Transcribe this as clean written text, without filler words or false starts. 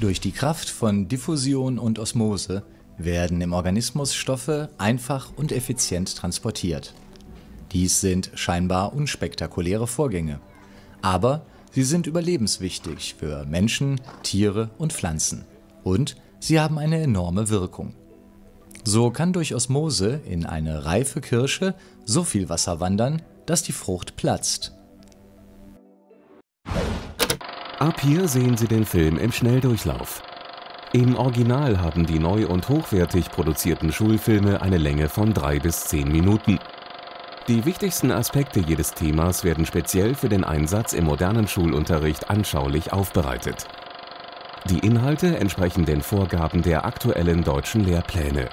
Durch die Kraft von Diffusion und Osmose werden im Organismus Stoffe einfach und effizient transportiert. Dies sind scheinbar unspektakuläre Vorgänge, aber sie sind überlebenswichtig für Menschen, Tiere und Pflanzen und sie haben eine enorme Wirkung. So kann durch Osmose in eine reife Kirsche so viel Wasser wandern, dass die Frucht platzt. Ab hier sehen Sie den Film im Schnelldurchlauf. Im Original haben die neu und hochwertig produzierten Schulfilme eine Länge von 3 bis 10 Minuten. Die wichtigsten Aspekte jedes Themas werden speziell für den Einsatz im modernen Schulunterricht anschaulich aufbereitet. Die Inhalte entsprechen den Vorgaben der aktuellen deutschen Lehrpläne.